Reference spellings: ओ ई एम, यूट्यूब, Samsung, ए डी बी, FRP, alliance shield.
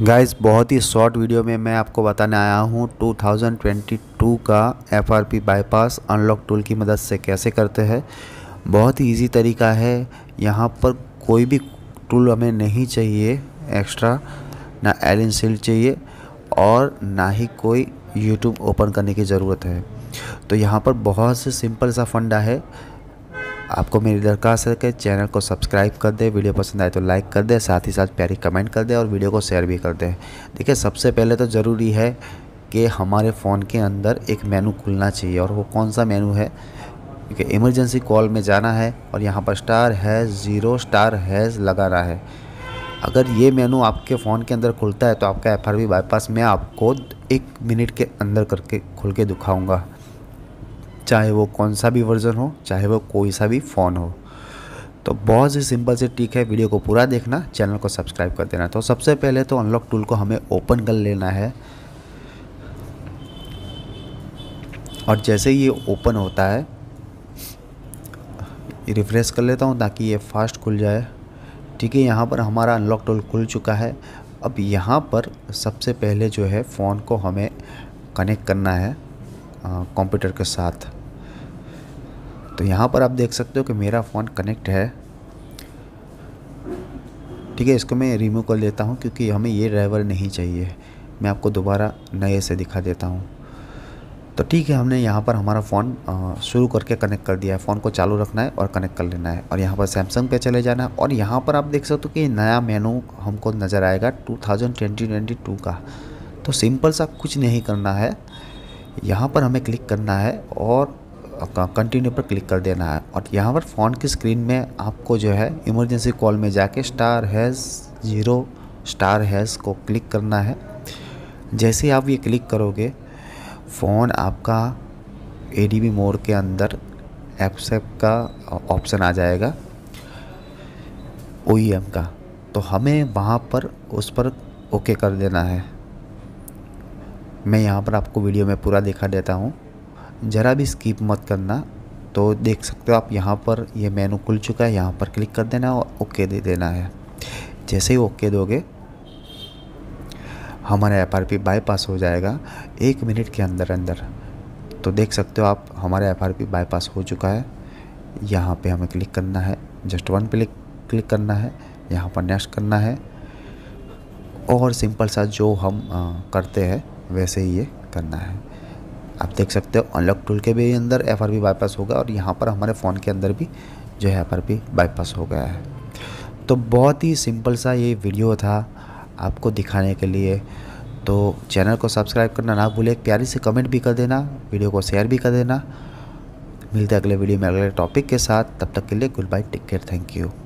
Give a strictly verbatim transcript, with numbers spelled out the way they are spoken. Guys बहुत ही short video में मैं आपको बताने आया हूँ दो हज़ार बाईस का F R P bypass unlock tool की मदद से कैसे करते हैं। बहुत ही ईजी तरीका है, यहाँ पर कोई भी टूल हमें नहीं चाहिए एक्स्ट्रा, ना एलियंस शील्ड चाहिए और ना ही कोई यूट्यूब ओपन करने की ज़रूरत है। तो यहाँ पर बहुत से सिंपल सा फंडा है। आपको मेरी दरखास्त है कि चैनल को सब्सक्राइब कर दे, वीडियो पसंद आए तो लाइक कर दे, साथ ही साथ प्यारी कमेंट कर दे और वीडियो को शेयर भी कर दे। देखिए, सबसे पहले तो ज़रूरी है कि हमारे फ़ोन के अंदर एक मेनू खुलना चाहिए, और वो कौन सा मेनू है? क्योंकि इमरजेंसी कॉल में जाना है और यहाँ पर स्टार है ज़ीरो स्टार हैज़ लगाना है। अगर ये मेनू आपके फ़ोन के अंदर खुलता है तो आपका एफ आर पी बाईपास में आपको एक मिनट के अंदर करके खुल के दिखाऊँगा, चाहे वो कौन सा भी वर्जन हो, चाहे वो कोई सा भी फ़ोन हो। तो बहुत ही सिंपल से ट्रिक है, वीडियो को पूरा देखना, चैनल को सब्सक्राइब कर देना। तो सबसे पहले तो अनलॉक टूल को हमें ओपन कर लेना है, और जैसे ये ओपन होता है, रिफ्रेश कर लेता हूँ ताकि ये फास्ट खुल जाए। ठीक है, यहाँ पर हमारा अनलॉक टूल खुल चुका है। अब यहाँ पर सबसे पहले जो है फ़ोन को हमें कनेक्ट करना है कंप्यूटर के साथ। तो यहाँ पर आप देख सकते हो कि मेरा फ़ोन कनेक्ट है। ठीक है, इसको मैं रिमूव कर लेता हूँ क्योंकि हमें ये ड्राइवर नहीं चाहिए। मैं आपको दोबारा नए से दिखा देता हूँ। तो ठीक है, हमने यहाँ पर हमारा फ़ोन शुरू करके कनेक्ट कर दिया है। फ़ोन को चालू रखना है और कनेक्ट कर लेना है, और यहाँ पर सैमसंग पे चले जाना है। और यहाँ पर आप देख सकते हो कि नया मेनू हमको नज़र आएगा दो हज़ार बाईस का। तो सिंपल सा कुछ नहीं करना है, यहाँ पर हमें क्लिक करना है और कंटिन्यू पर क्लिक कर देना है। और यहाँ पर फ़ोन की स्क्रीन में आपको जो है इमरजेंसी कॉल में जाके star hash zero star hash को क्लिक करना है। जैसे आप ये क्लिक करोगे, फ़ोन आपका ए डी बी मोड के अंदर एप्सएप का ऑप्शन आ जाएगा ओ ई एम का। तो हमें वहाँ पर उस पर ओके कर देना है। मैं यहाँ पर आपको वीडियो में पूरा दिखा देता हूँ, ज़रा भी स्किप मत करना। तो देख सकते हो आप, यहाँ पर ये मेनू खुल चुका है, यहाँ पर क्लिक कर देना और ओके दे देना है। जैसे ही ओके दोगे, हमारा एफ आर पी बाईपास हो जाएगा एक मिनट के अंदर अंदर। तो देख सकते हो आप, हमारा एफ आर पी बाईपास हो चुका है। यहाँ पे हमें क्लिक करना है, जस्ट वन पे क्लिक करना है, यहाँ पर नेक्स्ट करना है, और सिंपल सा जो हम आ, करते हैं वैसे ही ये करना है। आप देख सकते हो अनलॉक टूल के भी अंदर एफ आर पी बाईपास होगा, और यहाँ पर हमारे फ़ोन के अंदर भी जो है एफ आर पी बाईपास हो गया है। तो बहुत ही सिंपल सा ये वीडियो था आपको दिखाने के लिए। तो चैनल को सब्सक्राइब करना ना भूलें, प्यारी से कमेंट भी कर देना, वीडियो को शेयर भी कर देना। मिलते हैं अगले वीडियो में अगले टॉपिक के साथ, तब तक के लिए good bye, take care, thank you.